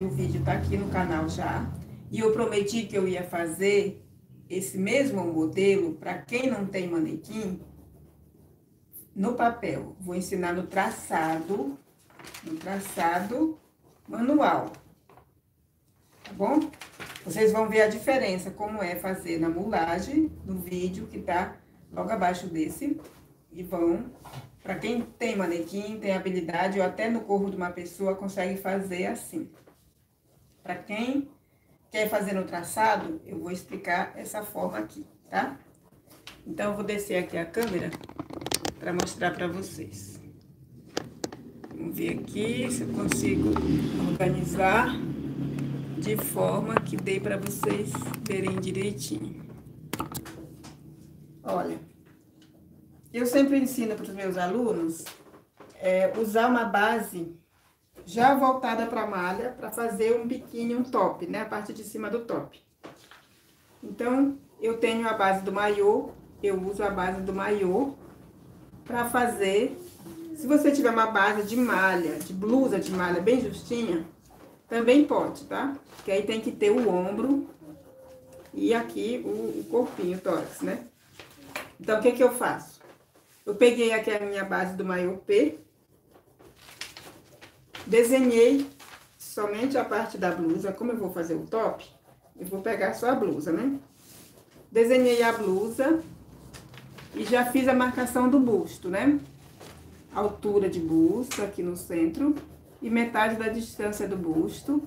O vídeo está aqui no canal já, e eu prometi que eu ia fazer esse mesmo modelo para quem não tem manequim no papel. Vou ensinar no traçado manual, tá bom? Vocês vão ver a diferença, como é fazer na moulagem, no vídeo que tá logo abaixo desse, e vão... Para quem tem manequim, tem habilidade, ou até no corpo de uma pessoa, consegue fazer assim. Para quem quer fazer no traçado, eu vou explicar essa forma aqui, tá? Então, eu vou descer aqui a câmera para mostrar para vocês. Vamos ver aqui se eu consigo organizar de forma que dê para vocês verem direitinho. Olha. Eu sempre ensino para os meus alunos usar uma base já voltada para a malha, para fazer um biquíni, um top, né? A parte de cima do top. Então, eu tenho a base do maiô, eu uso a base do maiô para fazer... Se você tiver uma base de malha, de blusa de malha bem justinha, também pode, tá? Porque aí tem que ter o ombro e aqui o corpinho, o tórax, né? Então, o que eu faço? Eu peguei aqui a minha base do maiô P, desenhei somente a parte da blusa. Como eu vou fazer o top, eu vou pegar só a blusa, né? Desenhei a blusa e já fiz a marcação do busto, né? Altura de busto aqui no centro e metade da distância do busto.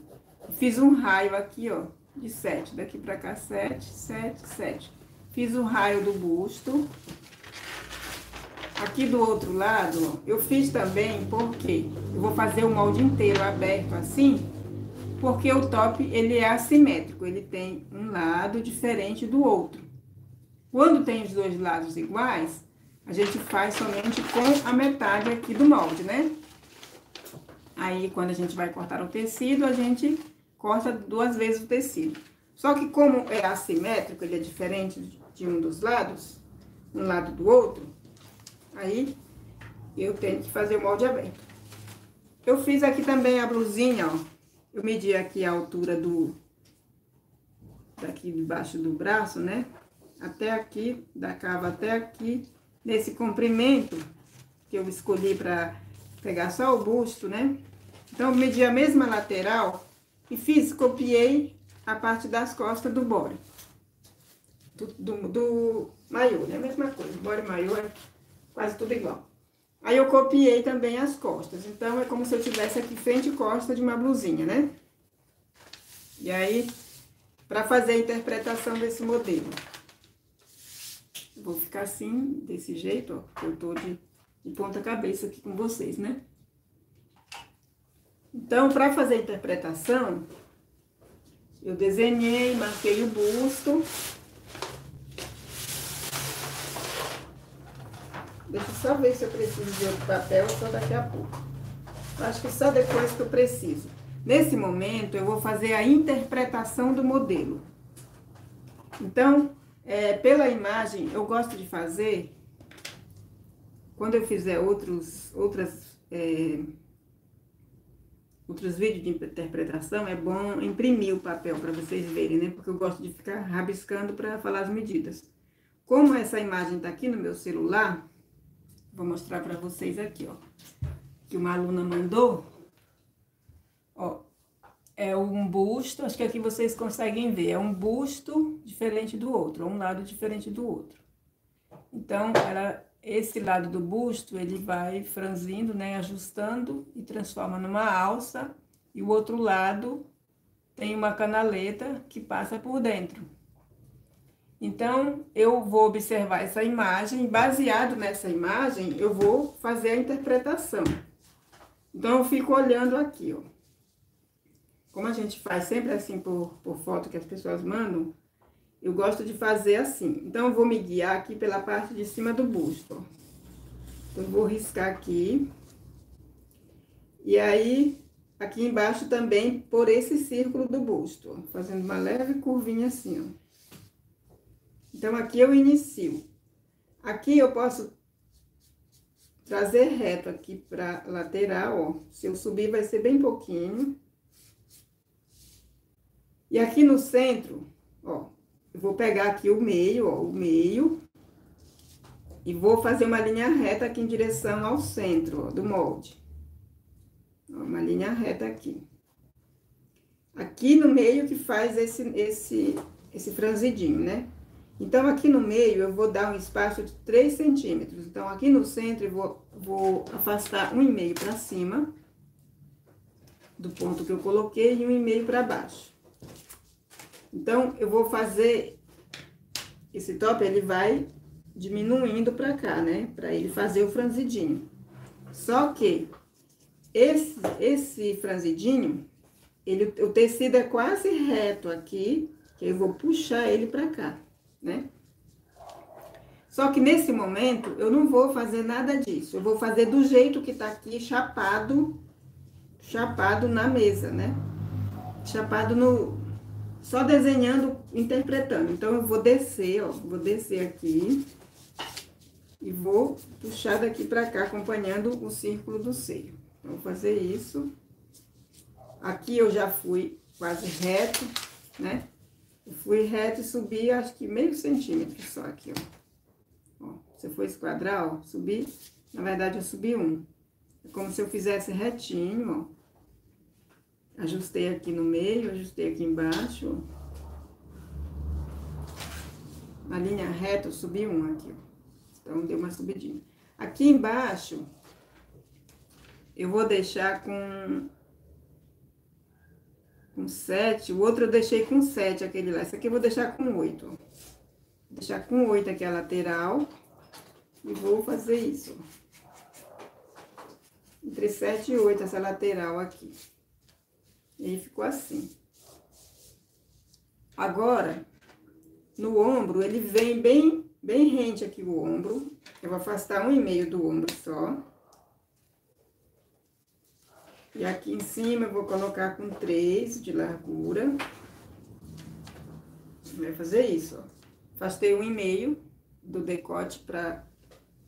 Fiz um raio aqui, ó, de 7, daqui pra cá 7, 7, 7. Fiz o raio do busto. Aqui do outro lado, ó, eu fiz também porque eu vou fazer o molde inteiro aberto assim, porque o top, ele é assimétrico, ele tem um lado diferente do outro. Quando tem os dois lados iguais, a gente faz somente com a metade aqui do molde, né? Aí, quando a gente vai cortar o tecido, a gente corta duas vezes o tecido. Só que como é assimétrico, ele é diferente de um dos lados, um lado do outro... Aí, eu tenho que fazer o molde aberto. Eu fiz aqui também a blusinha, ó. Eu medi aqui a altura do... Daqui debaixo do braço, né? Até aqui, da cava até aqui. Nesse comprimento, que eu escolhi pra pegar só o busto, né? Então, eu medi a mesma lateral e fiz, copiei a parte das costas do body. Do maiô, né? A mesma coisa, body maiô é... Quase tudo igual. Aí, eu copiei também as costas. Então, é como se eu tivesse aqui frente e costa de uma blusinha, né? E aí, pra fazer a interpretação desse modelo. Eu vou ficar assim, desse jeito, ó. Porque eu tô de ponta cabeça aqui com vocês, né? Então, pra fazer a interpretação, eu desenhei, marquei o busto... Deixa eu só ver se eu preciso de outro papel, só daqui a pouco. Acho que só depois que eu preciso. Nesse momento, eu vou fazer a interpretação do modelo. Então, pela imagem, eu gosto de fazer... Quando eu fizer outros vídeos de interpretação, é bom imprimir o papel para vocês verem, né? Porque eu gosto de ficar rabiscando para falar as medidas. Como essa imagem está aqui no meu celular... Vou mostrar para vocês aqui, ó, que uma aluna mandou, ó, é um busto, acho que aqui vocês conseguem ver, é um busto diferente do outro, um lado diferente do outro. Então, esse lado do busto, ele vai franzindo, né, ajustando e transforma numa alça, e o outro lado tem uma canaleta que passa por dentro. Então, eu vou observar essa imagem, baseado nessa imagem, eu vou fazer a interpretação. Então, eu fico olhando aqui, ó. Como a gente faz sempre assim por foto que as pessoas mandam, eu gosto de fazer assim. Então, eu vou me guiar aqui pela parte de cima do busto, ó. Então, eu vou riscar aqui. E aí, aqui embaixo também, por esse círculo do busto, ó. Fazendo uma leve curvinha assim, ó. Então, aqui eu inicio. Aqui eu posso trazer reto aqui pra lateral, ó. Se eu subir, vai ser bem pouquinho. E aqui no centro, ó, eu vou pegar aqui o meio, ó, o meio, e vou fazer uma linha reta aqui em direção ao centro, ó, do molde. Ó, uma linha reta aqui. Aqui no meio que faz esse franzidinho, né? Então, aqui no meio, eu vou dar um espaço de 3 centímetros. Então, aqui no centro, eu vou afastar 1,5 para cima do ponto que eu coloquei e 1,5 para baixo. Então, eu vou fazer... Esse top, ele vai diminuindo para cá, né? Para ele fazer o franzidinho. Só que esse franzidinho, o tecido é quase reto aqui, que eu vou puxar ele para cá. Né? Só que nesse momento eu não vou fazer nada disso, eu vou fazer do jeito que tá aqui, chapado na mesa, né? Chapado no... só desenhando, interpretando. Então eu vou descer, ó, vou descer aqui e vou puxar daqui pra cá, acompanhando o círculo do seio. Então, vou fazer isso. Aqui eu já fui quase reto, né? Eu fui reto e subi, acho que meio centímetro só aqui, ó. Ó, se eu for esquadrar, ó, subi, na verdade eu subi 1. É como se eu fizesse retinho, ó. Ajustei aqui no meio, ajustei aqui embaixo, ó. Na linha reta eu subi 1 aqui, ó. Então, deu uma subidinha. Aqui embaixo, eu vou deixar com 7, o outro eu deixei com 7, aquele lá. Esse aqui eu vou deixar com 8, ó. Vou deixar com 8 aqui a lateral. E vou fazer isso, ó. Entre 7 e 8, essa lateral aqui. E aí ficou assim. Agora, no ombro, ele vem bem rente aqui o ombro. Eu vou afastar 1,5 do ombro só. E aqui em cima eu vou colocar com 3 de largura. Vai fazer isso, ó. Afastei 1,5 do decote para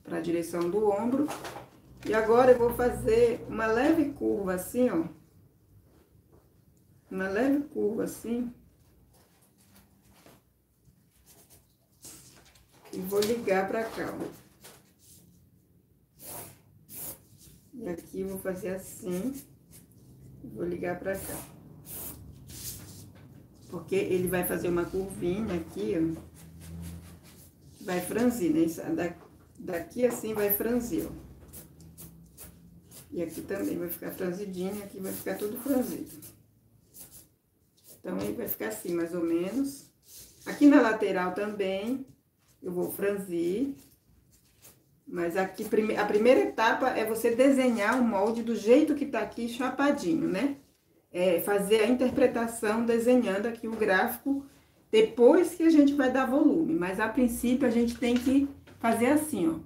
a direção do ombro. E agora eu vou fazer uma leve curva assim, ó. Uma leve curva assim. E vou ligar pra cá, ó. E aqui eu vou fazer assim. Vou ligar pra cá. Porque ele vai fazer uma curvinha aqui, ó. Vai franzir, né? Daqui assim vai franzir, ó. E aqui também vai ficar franzidinho, aqui vai ficar tudo franzido. Então, ele vai ficar assim, mais ou menos. Aqui na lateral também, eu vou franzir. Mas aqui, a primeira etapa é você desenhar o molde do jeito que tá aqui, chapadinho, né? É fazer a interpretação desenhando aqui o gráfico, depois que a gente vai dar volume. Mas, a princípio, a gente tem que fazer assim, ó.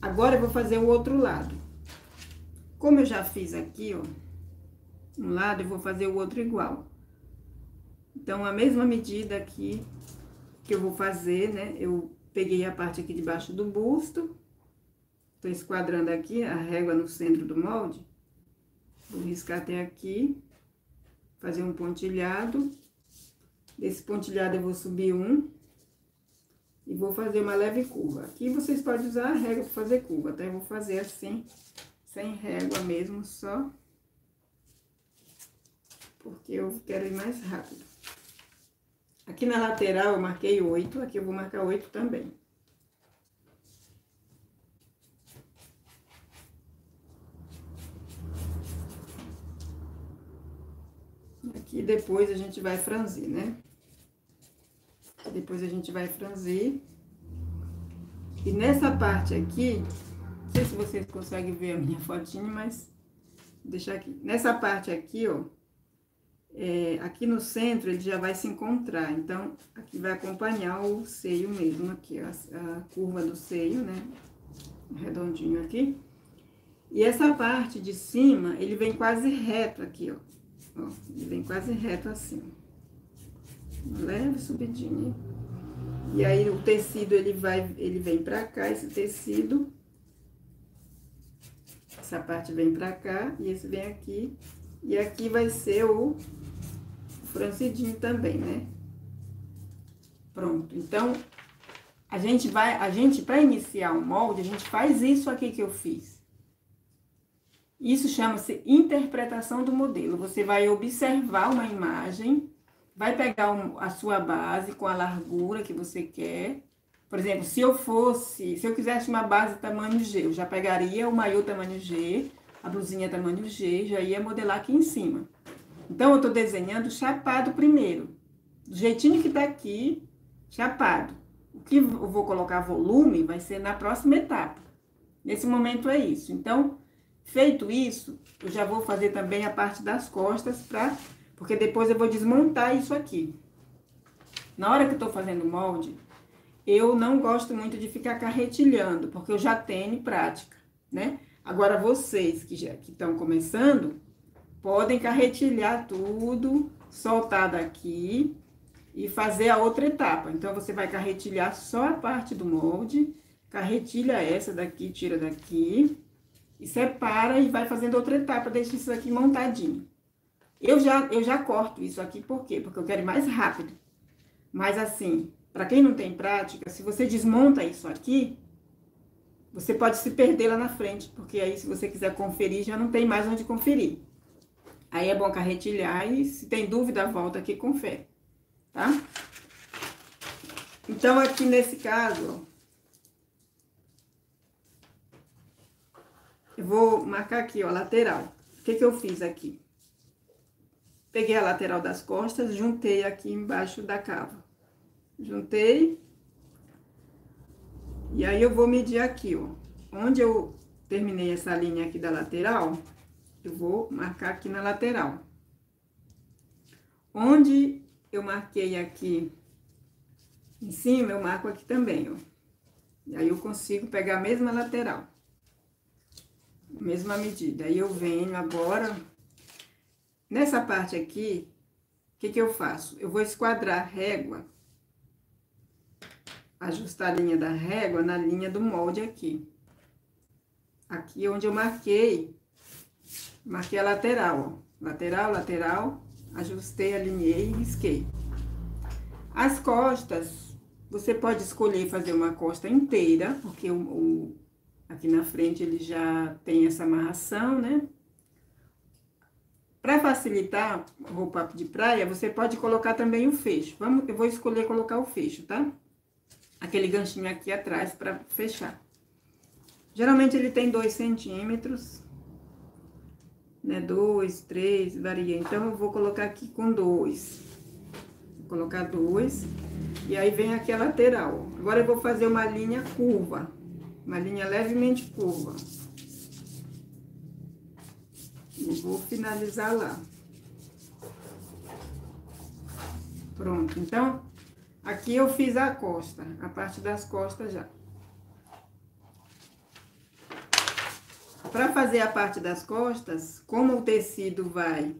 Agora, eu vou fazer o outro lado. Como eu já fiz aqui, ó, um lado, eu vou fazer o outro igual. Então, a mesma medida aqui que eu vou fazer, né? Eu... peguei a parte aqui debaixo do busto, tô esquadrando aqui a régua no centro do molde, vou riscar até aqui, fazer um pontilhado, desse pontilhado eu vou subir 1 e vou fazer uma leve curva. Aqui vocês podem usar a régua para fazer curva, até eu vou fazer assim, sem régua mesmo, só, porque eu quero ir mais rápido. Aqui na lateral eu marquei 8, aqui eu vou marcar 8 também. Aqui depois a gente vai franzir, né? Depois a gente vai franzir. E nessa parte aqui, não sei se vocês conseguem ver a minha fotinha, mas vou deixar aqui. Nessa parte aqui, ó. É, aqui no centro ele já vai se encontrar, então aqui vai acompanhar o seio mesmo, aqui a curva do seio, né? Redondinho aqui. E essa parte de cima, ele vem quase reto aqui, ó. Ó, ele vem quase reto assim. Uma leve subidinha. E aí o tecido, ele vem pra cá, esse tecido. Essa parte vem pra cá e esse vem aqui. E aqui vai ser franzidinho também, né? Pronto. Então, para iniciar o molde, a gente faz isso aqui que eu fiz. Isso chama-se interpretação do modelo. Você vai observar uma imagem, vai pegar a sua base com a largura que você quer. Por exemplo, se eu quisesse uma base tamanho G, eu já pegaria o maiô tamanho G, a blusinha tamanho G, já ia modelar aqui em cima. Então, eu estou desenhando chapado primeiro. Do jeitinho que está aqui, chapado. O que eu vou colocar volume vai ser na próxima etapa. Nesse momento é isso. Então, feito isso, eu já vou fazer também a parte das costas, porque depois eu vou desmontar isso aqui. Na hora que eu tô fazendo o molde, eu não gosto muito de ficar carretilhando, porque eu já tenho prática, né? Agora, vocês que já estão começando, podem carretilhar tudo, soltar daqui e fazer a outra etapa. Então, você vai carretilhar só a parte do molde, carretilha essa daqui, tira daqui... E separa e vai fazendo outra etapa, deixa isso aqui montadinho. Eu já corto isso aqui, por quê? Porque eu quero ir mais rápido. Mas assim, para quem não tem prática, se você desmonta isso aqui, você pode se perder lá na frente, porque aí se você quiser conferir, já não tem mais onde conferir. Aí é bom carretilhar e se tem dúvida, volta aqui e confere, tá? Então, aqui nesse caso... Eu vou marcar aqui, ó, a lateral. O que que eu fiz aqui? Peguei a lateral das costas, juntei aqui embaixo da cava. Juntei. E aí, eu vou medir aqui, ó. Onde eu terminei essa linha aqui da lateral, eu vou marcar aqui na lateral. Onde eu marquei aqui em cima, eu marco aqui também, ó. E aí, eu consigo pegar a mesma lateral. Mesma medida. Aí, eu venho agora, nessa parte aqui, o que que eu faço? Eu vou esquadrar a régua, ajustar a linha da régua na linha do molde aqui. Aqui onde eu marquei a lateral, ó. Lateral, lateral, ajustei, alinhei e risquei. As costas, você pode escolher fazer uma costa inteira, porque aqui na frente ele já tem essa amarração, né? Para facilitar roupa de praia, você pode colocar também o fecho. Eu vou escolher colocar o fecho, tá? Aquele ganchinho aqui atrás para fechar. Geralmente ele tem 2 centímetros, né? 2, 3, varia. Então, eu vou colocar aqui com 2. Vou colocar 2. E aí, vem aqui a lateral. Agora, eu vou fazer uma linha curva. Uma linha levemente curva. E vou finalizar lá. Pronto. Então, aqui eu fiz a costa, a parte das costas já. Para fazer a parte das costas, como o tecido vai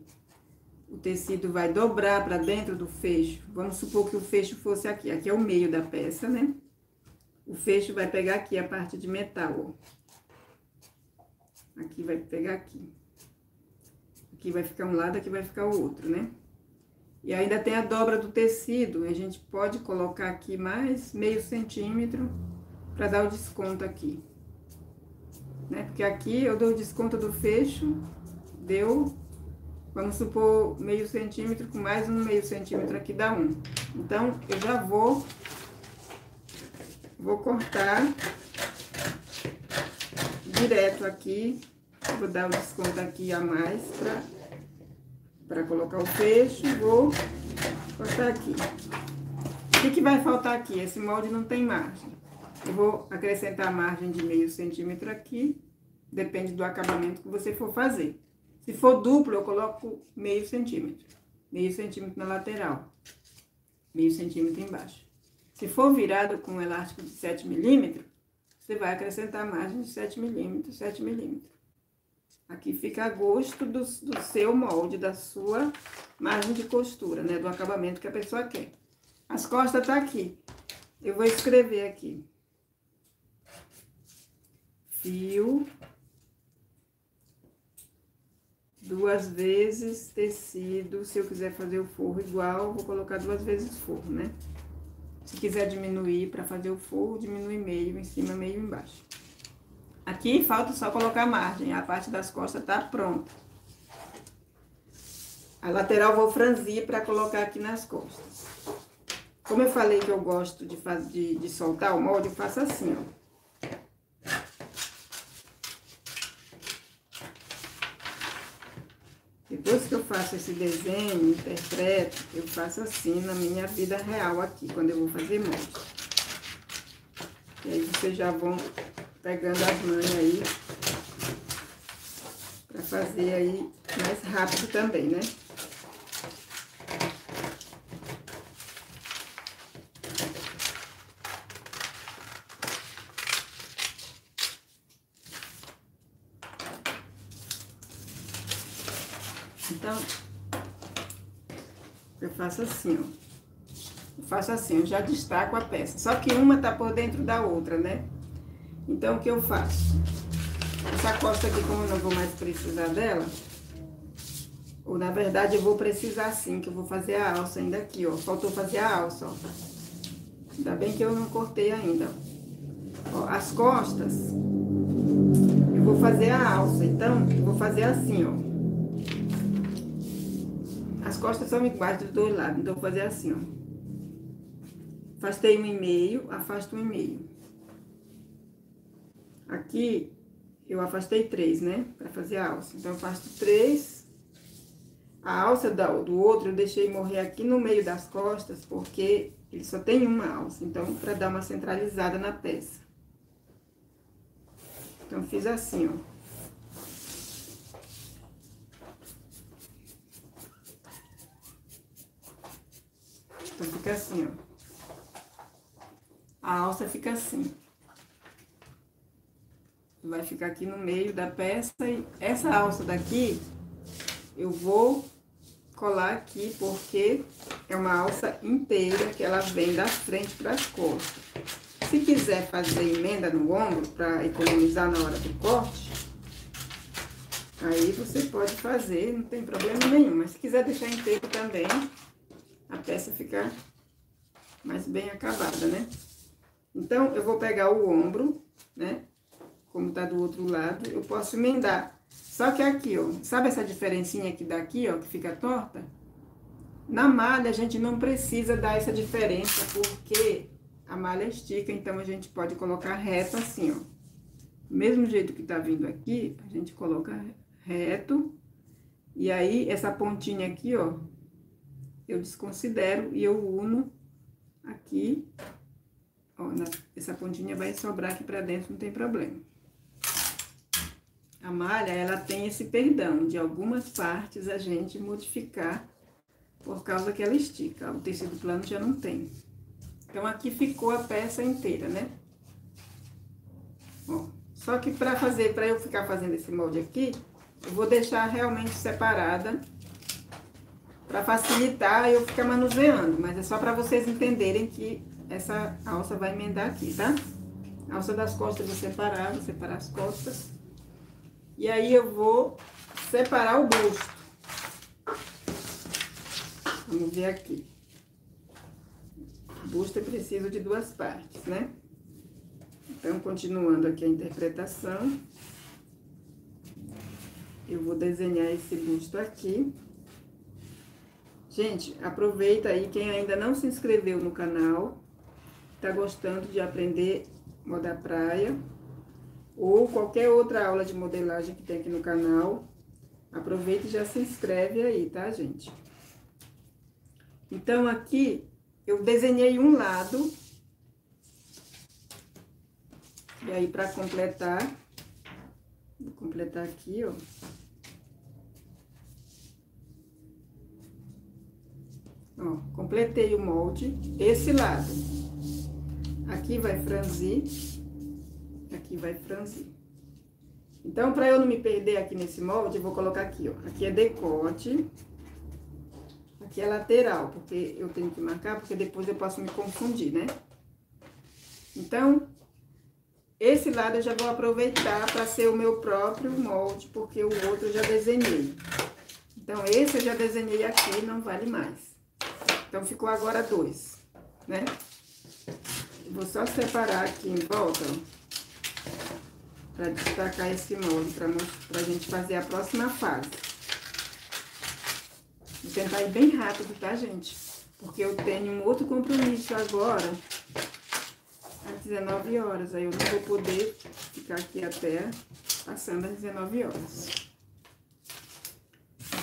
dobrar para dentro do fecho. Vamos supor que o fecho fosse aqui. Aqui é o meio da peça, né? O fecho vai pegar aqui a parte de metal, ó. Aqui vai pegar aqui. Aqui vai ficar um lado, aqui vai ficar o outro, né? E ainda tem a dobra do tecido. A gente pode colocar aqui mais meio centímetro para dar o desconto aqui. Né? Porque aqui eu dou o desconto do fecho, deu, vamos supor, meio centímetro com mais um meio centímetro aqui dá 1. Então, eu já vou cortar direto aqui, vou dar um desconto aqui a mais para colocar o fecho, vou cortar aqui. O que vai faltar aqui? Esse molde não tem margem. Eu vou acrescentar a margem de meio centímetro aqui, depende do acabamento que você for fazer. Se for duplo, eu coloco meio centímetro na lateral, meio centímetro embaixo. Se for virado com um elástico de 7 milímetros, você vai acrescentar a margem de 7 milímetros, 7 milímetros. Aqui fica a gosto do seu molde, da sua margem de costura, né? Do acabamento que a pessoa quer. As costas tá aqui. Eu vou escrever aqui. Fio duas vezes tecido. Se eu quiser fazer o forro igual, vou colocar duas vezes forro, né? Se quiser diminuir para fazer o forro, diminui meio em cima, meio embaixo. Aqui falta só colocar a margem, a parte das costas tá pronta. A lateral vou franzir para colocar aqui nas costas. Como eu falei que eu gosto de soltar o molde, eu faço assim, ó. Depois que eu faço esse desenho, interpreto, eu faço assim na minha vida real aqui, quando eu vou fazer molde. E aí vocês já vão pegando as manhas aí, pra fazer aí mais rápido também, né? Então, eu faço assim, ó. Eu faço assim, eu já destaco a peça. Só que uma tá por dentro da outra, né? Então, o que eu faço? Essa costa aqui, como eu não vou mais precisar dela, ou na verdade eu vou precisar sim, que eu vou fazer a alça ainda aqui, ó. Faltou fazer a alça, ó. Ainda bem que eu não cortei ainda, ó. Ó, as costas, eu vou fazer a alça, então, eu vou fazer assim, ó. As costas são iguais dos dois lados, então eu vou fazer assim, ó. Afastei 1,5, afasto 1,5. Aqui, eu afastei 3, né? Pra fazer a alça. Então, eu afasto 3. A alça do outro eu deixei morrer aqui no meio das costas, porque ele só tem uma alça. Então, pra dar uma centralizada na peça. Então, fiz assim, ó. Então, fica assim, ó. A alça fica assim. Vai ficar aqui no meio da peça e essa alça daqui eu vou colar aqui porque é uma alça inteira que ela vem da frente para as costas. Se quiser fazer emenda no ombro para economizar na hora do corte, aí você pode fazer, não tem problema nenhum. Mas se quiser deixar inteiro também, a peça fica mais bem acabada, né? Então, eu vou pegar o ombro, né? Como tá do outro lado, eu posso emendar. Só que aqui, ó, sabe essa diferencinha aqui daqui, ó, que fica torta? Na malha, a gente não precisa dar essa diferença, porque a malha estica, então a gente pode colocar reto assim, ó. Do mesmo jeito que tá vindo aqui, a gente coloca reto. E aí, essa pontinha aqui, ó, eu desconsidero e eu uno aqui. Ó, essa pontinha vai sobrar aqui pra dentro, não tem problema. A malha, ela tem esse perdão de algumas partes a gente modificar por causa que ela estica. O tecido plano já não tem. Então, aqui ficou a peça inteira, né? Ó, só que pra eu ficar fazendo esse molde aqui, eu vou deixar realmente separada pra facilitar eu ficar manuseando. Mas é só pra vocês entenderem que essa alça vai emendar aqui, tá? A alça das costas eu vou separar as costas. E aí, eu vou separar o busto. Vamos ver aqui. O busto eu preciso de duas partes, né? Então, continuando aqui a interpretação. Eu vou desenhar esse busto aqui. Gente, aproveita aí quem ainda não se inscreveu no canal. Tá gostando de aprender moda praia. Ou qualquer outra aula de modelagem que tem aqui no canal. Aproveita e já se inscreve aí, tá, gente? Então, aqui, eu desenhei um lado. E aí, pra completar, vou completar aqui, ó. Ó, completei o molde, esse lado. Aqui vai franzir. Aqui vai franzir. Então, para eu não me perder aqui nesse molde, eu vou colocar aqui, ó. Aqui é decote. Aqui é lateral, porque eu tenho que marcar, porque depois eu posso me confundir, né? Então, Esse lado eu já vou aproveitar para ser o meu próprio molde, porque o outro eu já desenhei. Então, esse eu já desenhei aqui, não vale mais. Então, ficou agora dois, né? Vou só separar aqui em volta, para destacar esse molde, para a gente fazer a próxima fase. Vou tentar ir bem rápido, tá, gente? Porque eu tenho um outro compromisso agora, às 19 horas. Aí eu não vou poder ficar aqui até passando às 19 horas.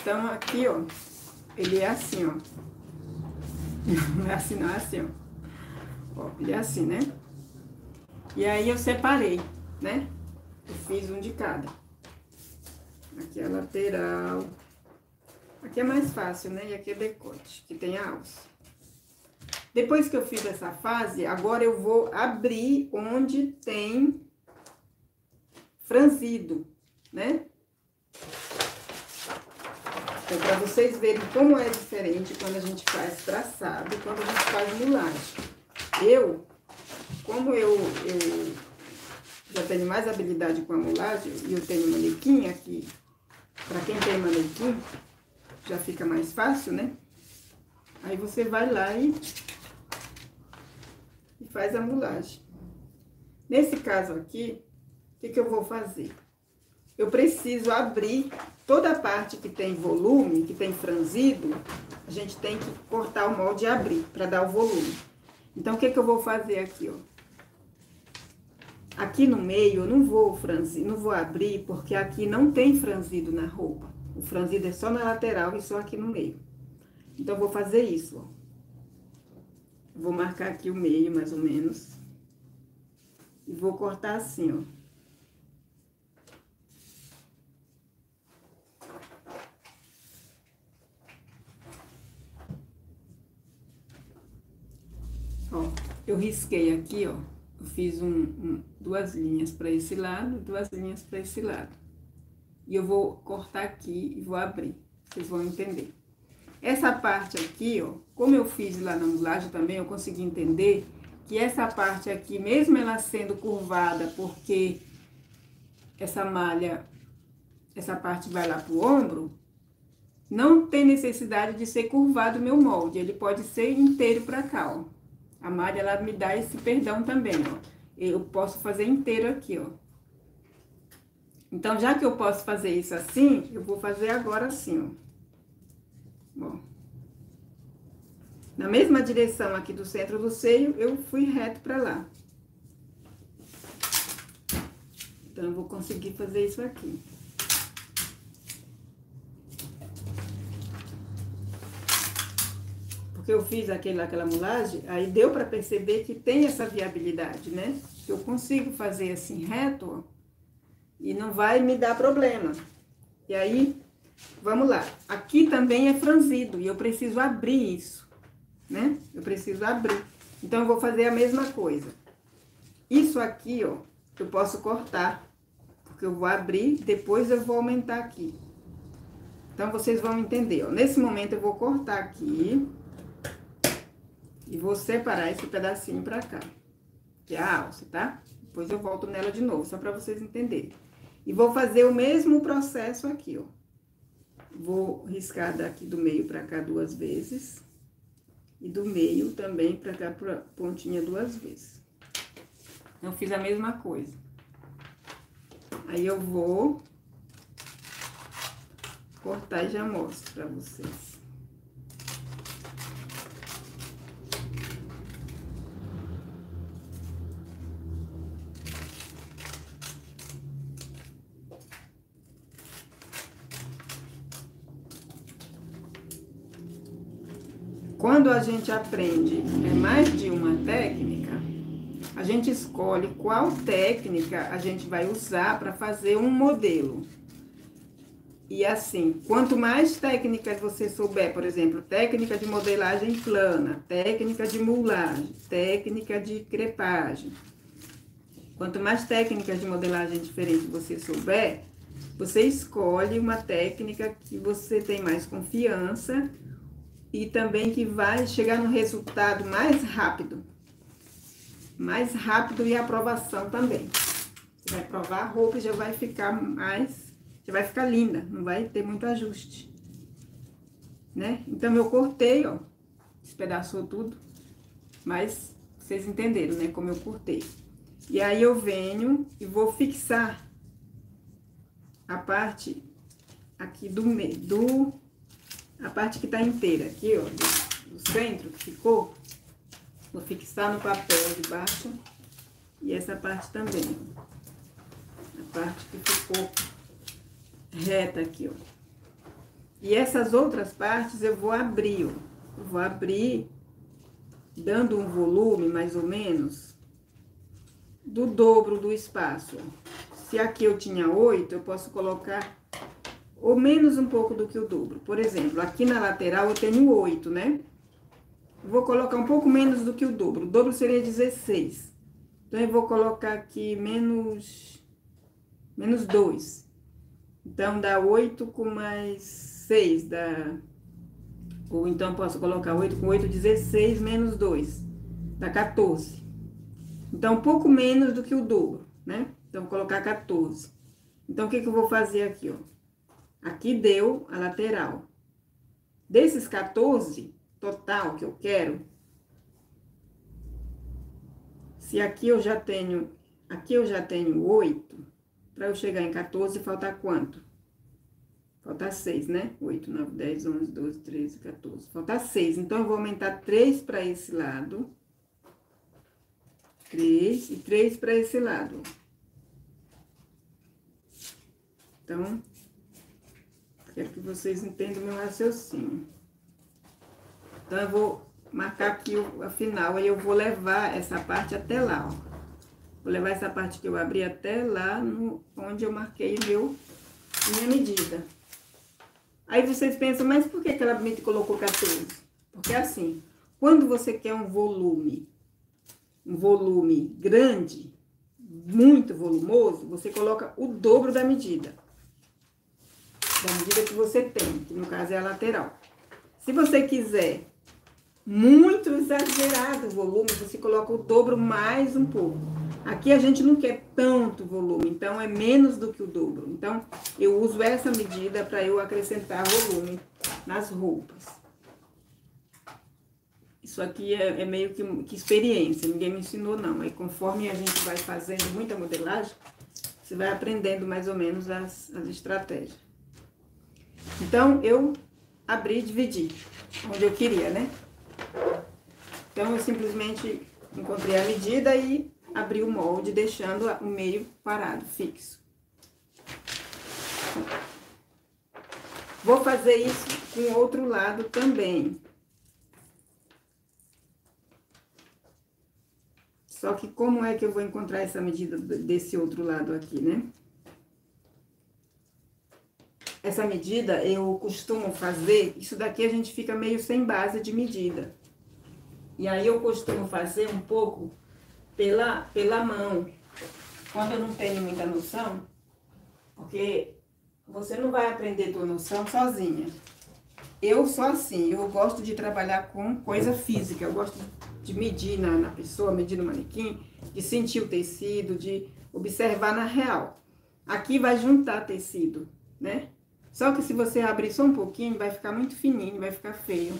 Então, aqui, ó, ele é assim, ó. Não é assim, não, é assim, ó. Ó, ele é assim, né? E aí eu separei, né? Eu fiz um de cada. Aqui é a lateral. Aqui é mais fácil, né? E aqui é decote, que tem a alça. Depois que eu fiz essa fase, agora eu vou abrir onde tem franzido, né? Então, pra vocês verem como é diferente quando a gente faz traçado e quando a gente faz moulagem. Eu, como eu já tenho mais habilidade com a moulagem, e eu tenho manequim aqui, pra quem tem manequim, já fica mais fácil, né? Aí você vai lá e faz a moulagem. Nesse caso aqui, o que que eu vou fazer? Eu preciso abrir toda a parte que tem volume, que tem franzido, a gente tem que cortar o molde e abrir, para dar o volume. Então, o que que eu vou fazer aqui, ó? Aqui no meio, eu não vou franzir, não vou abrir, porque aqui não tem franzido na roupa. O franzido é só na lateral e só aqui no meio. Então, eu vou fazer isso, ó. Vou marcar aqui o meio, mais ou menos. E vou cortar assim, ó. Ó, eu risquei aqui, ó. Eu fiz duas linhas para esse lado, duas linhas para esse lado. E eu vou cortar aqui e vou abrir, vocês vão entender. Essa parte aqui, ó, como eu fiz lá na moulagem também, eu consegui entender que essa parte aqui, mesmo ela sendo curvada, porque essa malha, essa parte vai lá pro ombro, não tem necessidade de ser curvado o meu molde, ele pode ser inteiro pra cá, ó. A malha, ela me dá esse perdão também, ó. Eu posso fazer inteiro aqui, ó. Então, já que eu posso fazer isso assim, eu vou fazer agora assim, ó. Bom, na mesma direção aqui do centro do seio, eu fui reto pra lá. Então, eu vou conseguir fazer isso aqui. Porque eu fiz aquela moulagem, aí deu pra perceber que tem essa viabilidade, né? Que eu consigo fazer assim reto, ó. E não vai me dar problema. E aí, vamos lá. Aqui também é franzido e eu preciso abrir isso, né? Eu preciso abrir. Então, eu vou fazer a mesma coisa. Isso aqui, ó, eu posso cortar, porque eu vou abrir, depois eu vou aumentar aqui. Então, vocês vão entender, ó. Nesse momento, eu vou cortar aqui e vou separar esse pedacinho pra cá, que é a alça, tá? Depois eu volto nela de novo, só pra vocês entenderem. E vou fazer o mesmo processo aqui, ó. Vou riscar daqui do meio pra cá duas vezes. E do meio também pra cá, pra pontinha duas vezes. Então, fiz a mesma coisa. Aí eu vou cortar e já mostro pra vocês. Quando a gente aprende mais de uma técnica, a gente escolhe qual técnica a gente vai usar para fazer um modelo. E assim, quanto mais técnicas você souber, por exemplo, técnica de modelagem plana, técnica de moulagem, técnica de crepagem. Quanto mais técnicas de modelagem diferente você souber, você escolhe uma técnica que você tem mais confiança e também que vai chegar no resultado mais rápido. Mais rápido e aprovação também. Vai provar a roupa e já vai ficar mais... Já vai ficar linda, não vai ter muito ajuste, né? Então, eu cortei, ó, despedaçou tudo, mas vocês entenderam, né, como eu cortei. E aí, eu venho e vou fixar a parte aqui do meio, a parte que tá inteira aqui, ó, do centro que ficou. Vou fixar no papel de baixo e essa parte também, ó, a parte que ficou reta aqui, ó. E essas outras partes eu vou abrir, ó. Eu vou abrir dando um volume, mais ou menos, do dobro do espaço, ó. Se aqui eu tinha 8, eu posso colocar ou menos um pouco do que o dobro. Por exemplo, aqui na lateral eu tenho 8, né? Eu vou colocar um pouco menos do que o dobro. O dobro seria 16. Então, eu vou colocar aqui menos 2. Então, dá 8 com mais 6, dá... Ou então, posso colocar 8 com 8, 16, menos 2, dá 14. Então, um pouco menos do que o dobro, né? Então, vou colocar 14. Então, o que que eu vou fazer aqui, ó? Aqui deu a lateral. Desses 14, total que eu quero, se aqui eu já tenho... Aqui eu já tenho 8... Para eu chegar em 14, falta quanto? Falta 6, né? 8, 9, 10, 11, 12, 13, 14. Falta 6. Então, eu vou aumentar 3 para esse lado. 3 e 3 para esse lado. Então, quero que vocês entendam o meu raciocínio. Então, eu vou marcar aqui a final e eu vou levar essa parte até lá, ó. Vou levar essa parte que eu abri até lá, onde eu marquei minha medida. Aí vocês pensam, mas por que ela me colocou 14? Porque assim, quando você quer um volume grande, muito volumoso, você coloca o dobro da medida. Da medida que você tem, que no caso é a lateral. Se você quiser muito exagerado o volume, você coloca o dobro mais um pouco. Aqui a gente não quer tanto volume, então é menos do que o dobro. Então, eu uso essa medida para eu acrescentar volume nas roupas. Isso aqui é meio que experiência, ninguém me ensinou não. Aí, conforme a gente vai fazendo muita modelagem, você vai aprendendo mais ou menos as estratégias. Então, eu abri e dividi onde eu queria, né? Então, eu simplesmente encontrei a medida e... abrir o molde, deixando o meio parado, fixo. Vou fazer isso com o outro lado também. Só que como é que eu vou encontrar essa medida desse outro lado aqui, né? Essa medida eu costumo fazer... Isso daqui a gente fica meio sem base de medida. E aí eu costumo fazer um pouco... Pela mão, quando eu não tenho muita noção, porque você não vai aprender tua noção sozinha. Eu sou assim, eu gosto de trabalhar com coisa física, eu gosto de medir na pessoa, medir no manequim, de sentir o tecido, de observar na real. Aqui vai juntar tecido, né? Só que se você abrir só um pouquinho, vai ficar muito fininho, vai ficar feio.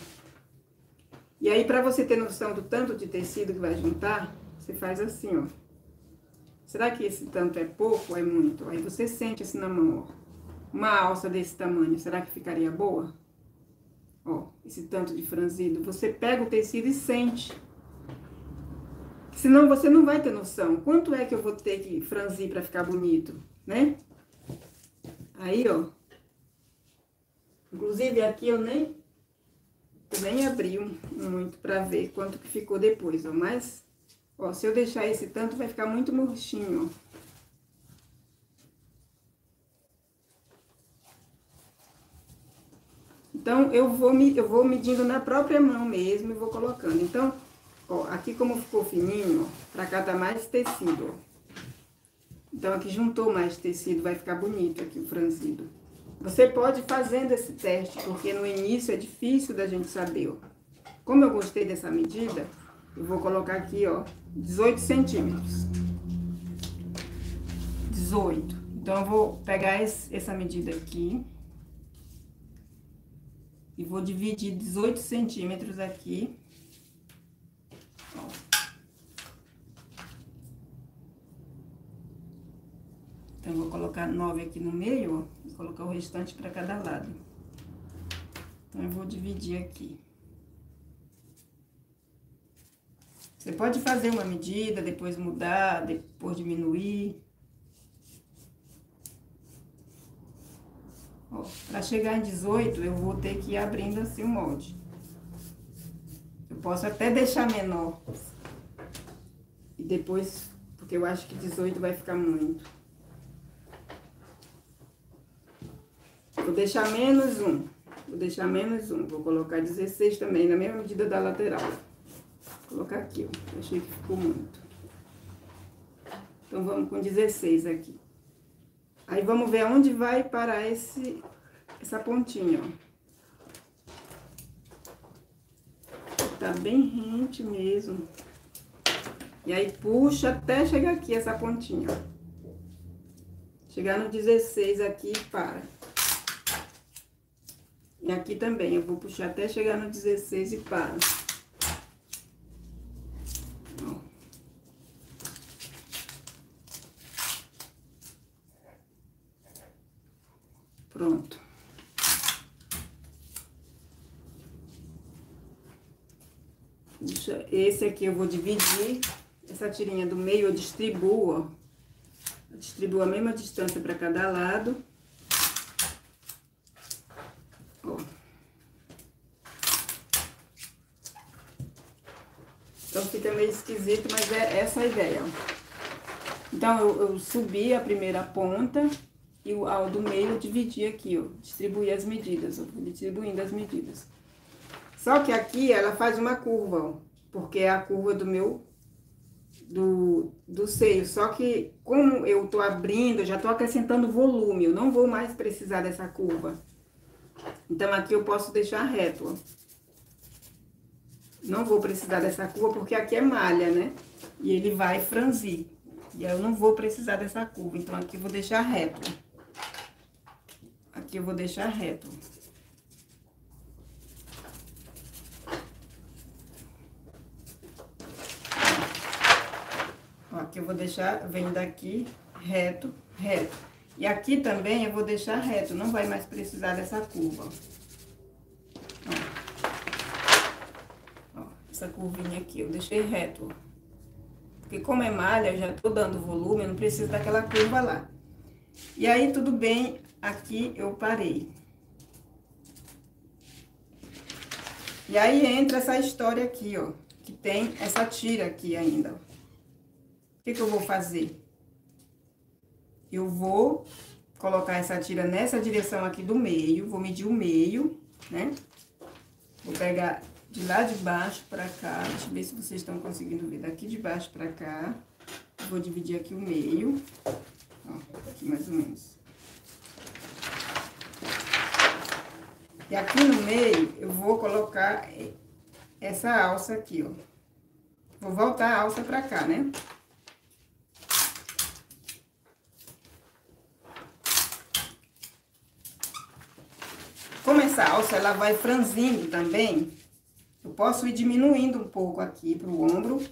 E aí, para você ter noção do tanto de tecido que vai juntar, você faz assim, ó. Será que esse tanto é pouco ou é muito? Aí você sente assim na mão, ó. Uma alça desse tamanho, será que ficaria boa? Ó, esse tanto de franzido. Você pega o tecido e sente. Senão você não vai ter noção. Quanto é que eu vou ter que franzir pra ficar bonito, né? Aí, ó. Inclusive aqui eu nem abri muito pra ver quanto que ficou depois, ó. Mas... Ó, se eu deixar esse tanto, vai ficar muito murchinho, ó. Então, eu vou medindo na própria mão mesmo e vou colocando. Então, ó, aqui como ficou fininho, ó, pra cá tá mais tecido, ó. Então, aqui juntou mais tecido, vai ficar bonito aqui o franzido. Você pode ir fazendo esse teste, porque no início é difícil da gente saber, ó. Como eu gostei dessa medida... Eu vou colocar aqui, ó, 18 centímetros. 18. Então, eu vou pegar essa medida aqui e vou dividir 18 centímetros aqui. Então, eu vou colocar 9 aqui no meio, ó, e colocar o restante para cada lado. Então, eu vou dividir aqui. Você pode fazer uma medida, depois mudar, depois diminuir. Ó, pra chegar em 18, eu vou ter que ir abrindo assim o molde. Eu posso até deixar menor. E depois, porque eu acho que 18 vai ficar muito. Vou deixar menos um. Vou deixar menos um. Vou colocar 16 também, na mesma medida da lateral. Vou colocar aqui, ó. Achei que ficou muito. Então, vamos com 16 aqui. Aí, vamos ver aonde vai parar essa pontinha, ó. Tá bem rente mesmo. E aí, puxa até chegar aqui essa pontinha, ó. Chegar no 16 aqui e para. E aqui também, eu vou puxar até chegar no 16 e paro. Ó. Pronto. Puxa, esse aqui eu vou dividir. Essa tirinha do meio eu distribuo, ó. Eu distribuo a mesma distância para cada lado. Fica meio esquisito, mas é essa a ideia. Então, eu subi a primeira ponta e ao do meio eu dividi aqui, ó. Distribuí as medidas, ó. Distribuindo as medidas. Só que aqui ela faz uma curva, ó. Porque é a curva do meu... Do seio. Só que como eu tô abrindo, eu já tô acrescentando volume. Eu não vou mais precisar dessa curva. Então, aqui eu posso deixar reto, ó. Não vou precisar dessa curva, porque aqui é malha, né? E ele vai franzir. E aí eu não vou precisar dessa curva. Então, aqui eu vou deixar reto. Aqui eu vou deixar reto. Ó, aqui eu vou deixar, vem daqui, reto, reto. E aqui também eu vou deixar reto. Não vai mais precisar dessa curva, ó. Essa curvinha aqui, eu deixei reto, ó. Porque como é malha, eu já tô dando volume, eu não preciso daquela curva lá. E aí, tudo bem, aqui eu parei. E aí, entra essa história aqui, ó, que tem essa tira aqui ainda. O que que eu vou fazer? Eu vou colocar essa tira nessa direção aqui do meio, vou medir o meio, né? Vou pegar... de lá de baixo pra cá, deixa eu ver se vocês estão conseguindo ver, daqui de baixo pra cá, vou dividir aqui o meio, ó, aqui mais ou menos. E aqui no meio, eu vou colocar essa alça aqui, ó. Vou voltar a alça pra cá, né? Como essa alça, ela vai franzindo também... Eu posso ir diminuindo um pouco aqui pro ombro,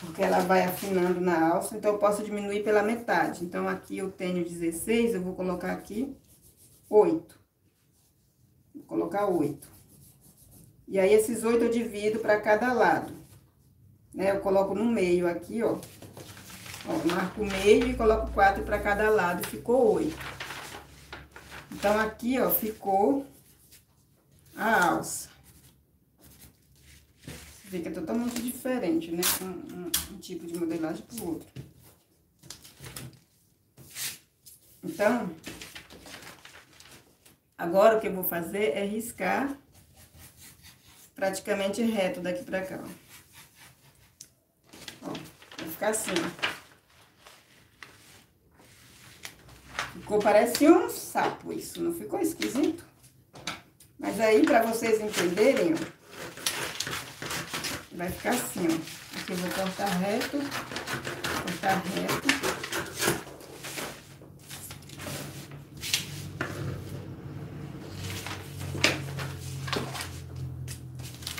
porque ela vai afinando na alça, então eu posso diminuir pela metade. Então, aqui eu tenho 16, eu vou colocar aqui 8. Vou colocar 8. E aí, esses 8 eu divido para cada lado. Né? Eu coloco no meio aqui, ó. Ó, marco o meio e coloco 4 para cada lado, ficou 8. Então, aqui, ó, ficou a alça. Fica totalmente diferente, né? Um tipo de modelagem pro outro. Então, agora o que eu vou fazer é riscar praticamente reto daqui pra cá, ó. Ó, vai ficar assim, ó. Ficou, parece um sapo isso, não ficou esquisito? Mas aí, pra vocês entenderem, ó. Vai ficar assim, ó. Aqui eu vou cortar reto,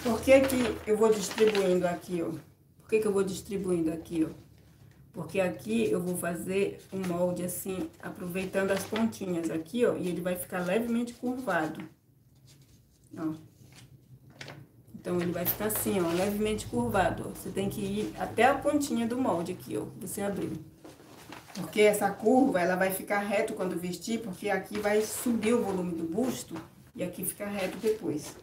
Por que que eu vou distribuindo aqui, ó? Por que que eu vou distribuindo aqui, ó? Porque aqui eu vou fazer um molde assim, aproveitando as pontinhas aqui, ó, e ele vai ficar levemente curvado, ó. Então, ele vai ficar assim, ó, levemente curvado, ó. Você tem que ir até a pontinha do molde aqui, ó, você abriu. Porque essa curva, ela vai ficar reto quando vestir, porque aqui vai subir o volume do busto e aqui fica reto depois.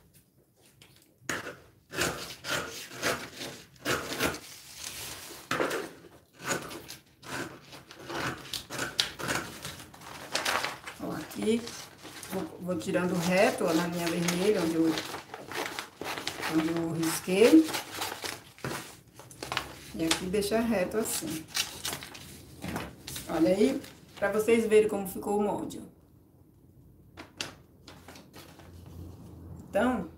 Aqui, vou tirando reto, ó, na linha vermelha, onde eu risquei. E aqui deixar reto assim. Olha aí, pra vocês verem como ficou o molde, ó. Então,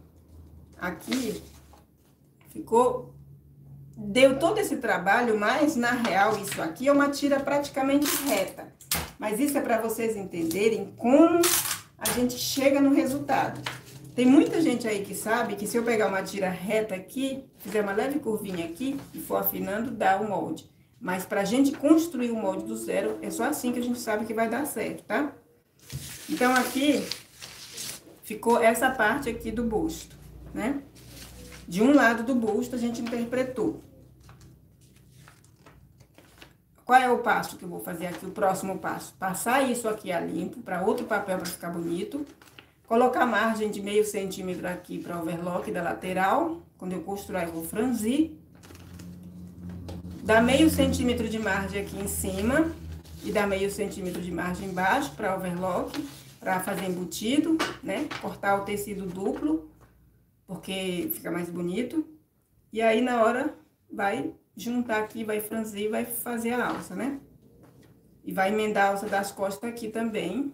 aqui ficou... Deu todo esse trabalho, mas na real isso aqui é uma tira praticamente reta. Mas isso é para vocês entenderem como a gente chega no resultado. Tem muita gente aí que sabe que se eu pegar uma tira reta aqui, fizer uma leve curvinha aqui e for afinando, dá o molde. Mas pra gente construir o molde do zero, é só assim que a gente sabe que vai dar certo, tá? Então aqui ficou essa parte aqui do busto, né? De um lado do busto a gente interpretou. Qual é o passo que eu vou fazer aqui, o próximo passo? Passar isso aqui a limpo para outro papel para ficar bonito. Colocar margem de meio centímetro aqui para overlock da lateral. Quando eu costurar, eu vou franzir. Dá meio centímetro de margem aqui em cima. E dá meio centímetro de margem embaixo para overlock, para fazer embutido, né? Cortar o tecido duplo, porque fica mais bonito. E aí, na hora, vai... juntar aqui, vai franzir e vai fazer a alça, né? E vai emendar a alça das costas aqui também.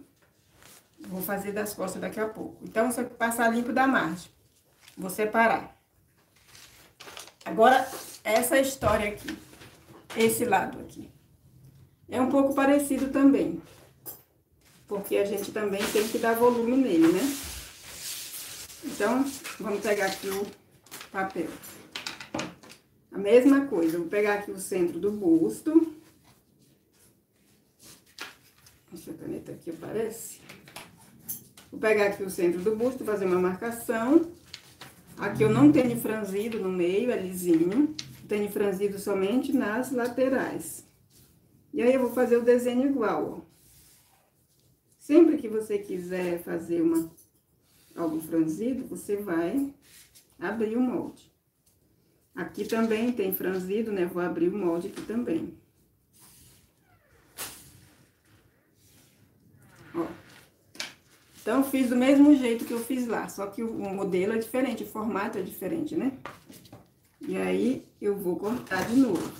Vou fazer das costas daqui a pouco. Então, só que passar limpo da margem. Vou separar. Agora, essa história aqui. Esse lado aqui. É um pouco parecido também. Porque a gente também tem que dar volume nele, né? Então, vamos pegar aqui o papel. A mesma coisa, eu vou pegar aqui o centro do busto. Deixa a caneta aqui, aparece. Vou pegar aqui o centro do busto, fazer uma marcação. Aqui eu não tenho franzido no meio, é lisinho. Tenho franzido somente nas laterais. E aí eu vou fazer o desenho igual, ó. Sempre que você quiser fazer algo franzido, você vai abrir o molde. Aqui também tem franzido, né? Vou abrir o molde aqui também. Ó. Então, fiz do mesmo jeito que eu fiz lá, só que o modelo é diferente, o formato é diferente, né? E aí, eu vou cortar de novo.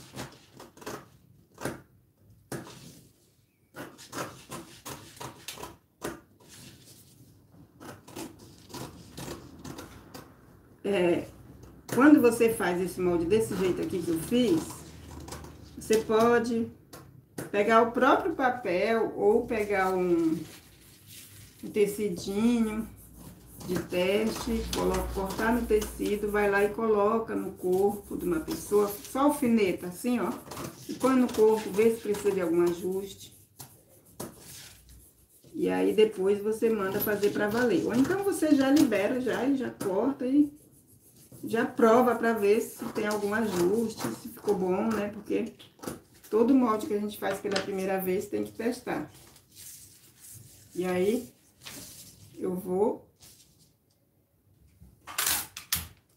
Quando você faz esse molde desse jeito aqui que eu fiz, você pode pegar o próprio papel ou pegar um tecidinho de teste, cortar no tecido, vai lá e coloca no corpo de uma pessoa, só alfineta assim, ó, e põe no corpo, vê se precisa de algum ajuste. E aí depois você manda fazer pra valer. Ou então você já libera e já corta e... já prova para ver se tem algum ajuste, se ficou bom, né? Porque todo molde que a gente faz pela primeira vez tem que testar. E aí, eu vou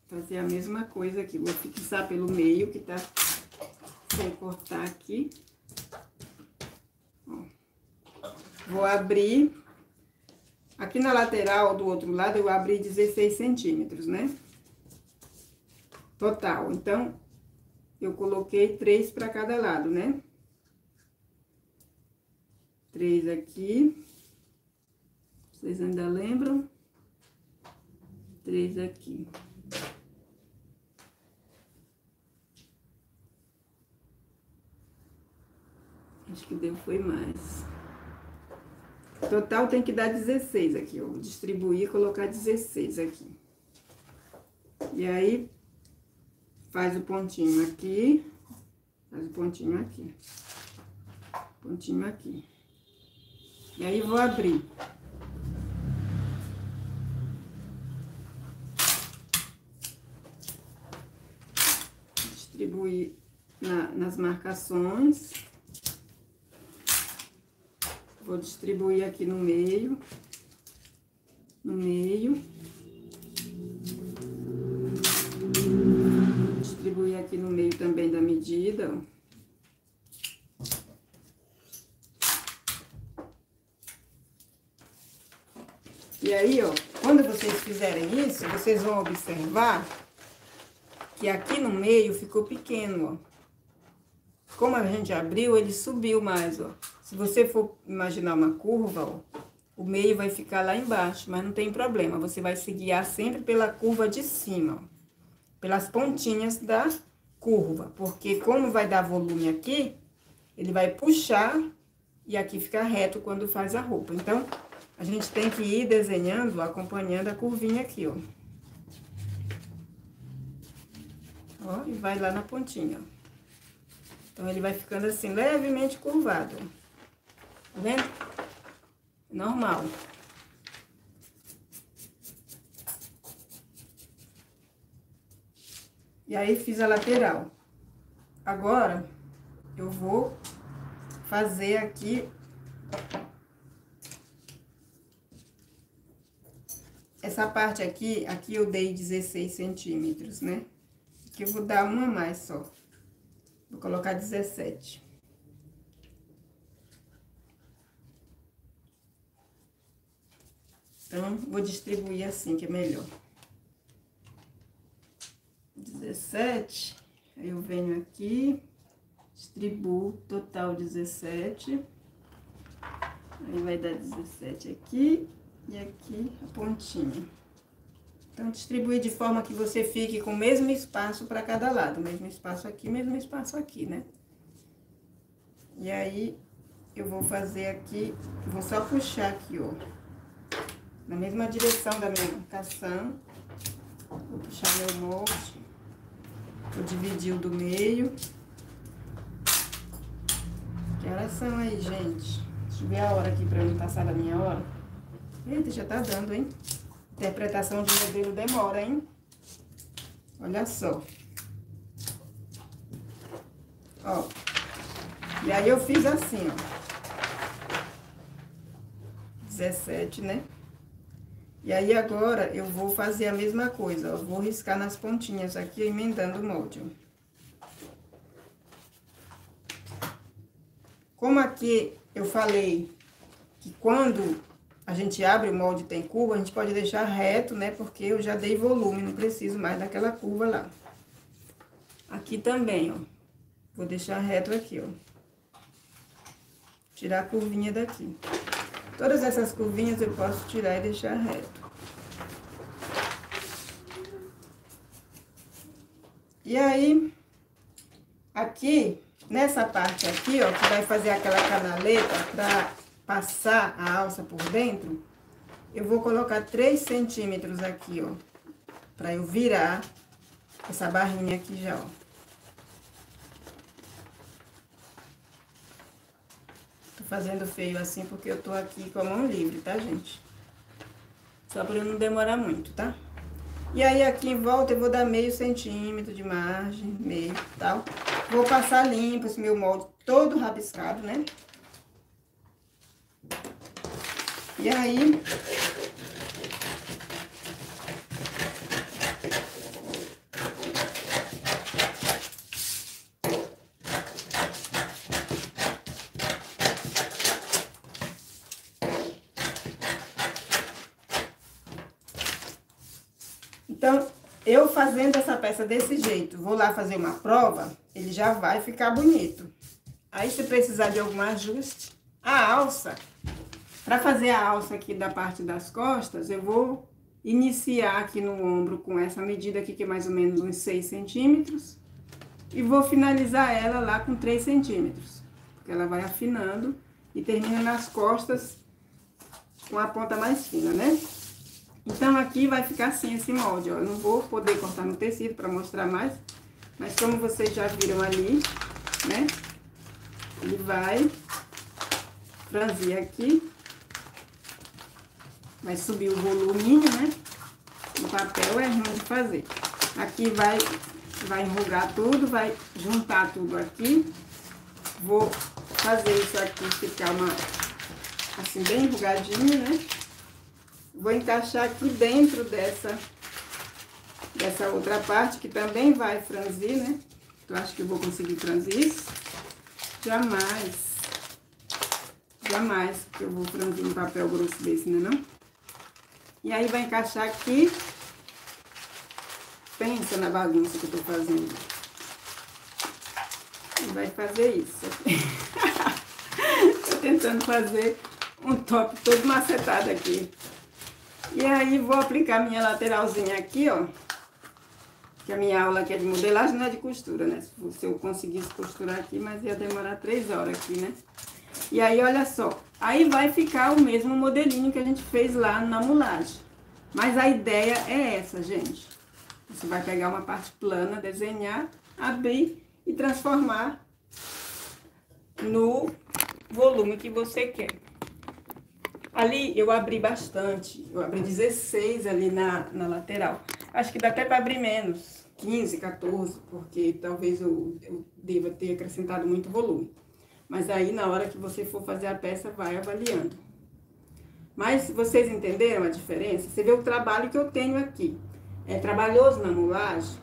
fazer a mesma coisa aqui. Vou fixar pelo meio, que tá sem cortar aqui. Ó. Vou abrir. Aqui na lateral do outro lado, eu abri 16 centímetros, né? Total, então, eu coloquei 3 para cada lado, né? 3 aqui. Vocês ainda lembram? 3 aqui. Acho que deu, foi mais. Total tem que dar 16 aqui, ó. Distribuir e colocar 16 aqui. E aí, faz o pontinho aqui, faz o pontinho aqui. Pontinho aqui. E aí, vou abrir. Distribuir nas marcações. Vou distribuir aqui no meio. No meio. Vou distribuir aqui no meio também da medida, ó. E aí, ó, quando vocês fizerem isso, vocês vão observar que aqui no meio ficou pequeno, ó. Como a gente abriu, ele subiu mais, ó. Se você for imaginar uma curva, ó, o meio vai ficar lá embaixo, mas não tem problema. Você vai se guiar sempre pela curva de cima, ó. Pelas pontinhas da curva, porque como vai dar volume aqui, ele vai puxar e aqui fica reto quando faz a roupa. Então, a gente tem que ir desenhando, acompanhando a curvinha aqui, ó. Ó, e vai lá na pontinha, ó. Então, ele vai ficando assim, levemente curvado. Tá vendo? Normal. E aí, fiz a lateral. Agora, eu vou fazer aqui essa parte aqui, aqui eu dei 16 centímetros, né? Aqui eu vou dar uma a mais só. Vou colocar 17. Então, vou distribuir assim, que é melhor. 17. Aí eu venho aqui, distribuo total 17. Aí vai dar 17 aqui. E aqui a pontinha. Então, distribui de forma que você fique com o mesmo espaço para cada lado. Mesmo espaço aqui, né? E aí, eu vou fazer aqui, vou só puxar aqui, ó. Na mesma direção da minha marcação. Vou puxar meu molde. Vou dividir o do meio. Que horas são aí, gente? Deixa eu ver a hora aqui para não passar da minha hora. Eita, já tá dando, hein? Interpretação de modelo demora, hein? Olha só. Ó. E aí, eu fiz assim, ó. 17, né? E aí, agora, eu vou fazer a mesma coisa, ó. Vou riscar nas pontinhas aqui, emendando o molde, ó. Como aqui eu falei que quando a gente abre o molde, tem curva, a gente pode deixar reto, né? Porque eu já dei volume, não preciso mais daquela curva lá. Aqui também, ó. Vou deixar reto aqui, ó. Tirar a curvinha daqui. Todas essas curvinhas eu posso tirar e deixar reto. E aí, aqui, nessa parte aqui, ó, que vai fazer aquela canaleta pra passar a alça por dentro, eu vou colocar 3 centímetros aqui, ó, pra eu virar essa barrinha aqui já, ó. Tô fazendo feio assim porque eu tô aqui com a mão livre, tá, gente? Só pra eu não demorar muito, tá? E aí, aqui em volta, eu vou dar meio centímetro de margem, meio e tal. Vou passar limpo esse meu molde todo rabiscado, né? E aí, então, eu fazendo essa peça desse jeito, vou lá fazer uma prova, ele já vai ficar bonito. Aí, se precisar de algum ajuste, a alça... Para fazer a alça aqui da parte das costas, eu vou iniciar aqui no ombro com essa medida aqui, que é mais ou menos uns 6 centímetros. E vou finalizar ela lá com 3 centímetros. Porque ela vai afinando e termina nas costas com a ponta mais fina, né? Então, aqui vai ficar assim esse molde, ó. Eu não vou poder cortar no tecido pra mostrar mais, mas como vocês já viram ali, né? Ele vai franzir aqui. Vai subir o voluminho, né? O papel é ruim de fazer. Aqui vai enrugar tudo, vai juntar tudo aqui. Vou fazer isso aqui ficar uma... assim, bem enrugadinho, né? Vou encaixar aqui dentro dessa outra parte, que também vai franzir, né? Eu acho que eu vou conseguir franzir isso. Jamais que eu vou franzir um papel grosso desse, né, não? E aí, vai encaixar aqui. Pensa na bagunça que eu tô fazendo. E vai fazer isso. Tô tentando fazer um top todo macetado aqui. E aí, vou aplicar minha lateralzinha aqui, ó. Que a minha aula aqui é de modelagem, não é de costura, né? Se eu conseguisse costurar aqui, mas ia demorar 3 horas aqui, né? E aí, olha só. Aí vai ficar o mesmo modelinho que a gente fez lá na mulagem. Mas a ideia é essa, gente. Você vai pegar uma parte plana, desenhar, abrir e transformar no volume que você quer. Ali eu abri bastante, eu abri 16 ali na lateral. Acho que dá até para abrir menos, 15, 14, porque talvez eu deva ter acrescentado muito volume. Mas aí, na hora que você for fazer a peça, vai avaliando. Mas vocês entenderam a diferença? Você vê o trabalho que eu tenho aqui. É trabalhoso na mulagem,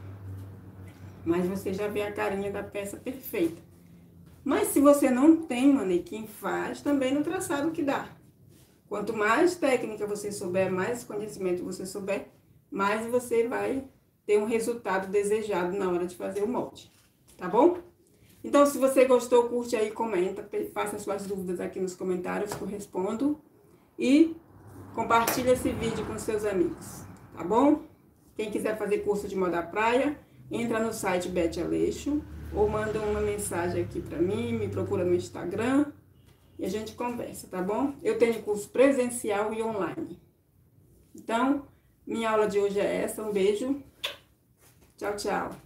mas você já vê a carinha da peça perfeita. Mas se você não tem manequim, faz também no traçado que dá. Quanto mais técnica você souber, mais conhecimento você souber, mais você vai ter um resultado desejado na hora de fazer o molde. Tá bom? Então, se você gostou, curte aí, comenta, faça suas dúvidas aqui nos comentários que eu respondo. E compartilha esse vídeo com seus amigos, tá bom? Quem quiser fazer curso de moda praia, entra no site Beth Aleixo ou manda uma mensagem aqui pra mim, me procura no Instagram e a gente conversa, tá bom? Eu tenho curso presencial e online. Então, minha aula de hoje é essa. Um beijo. Tchau, tchau.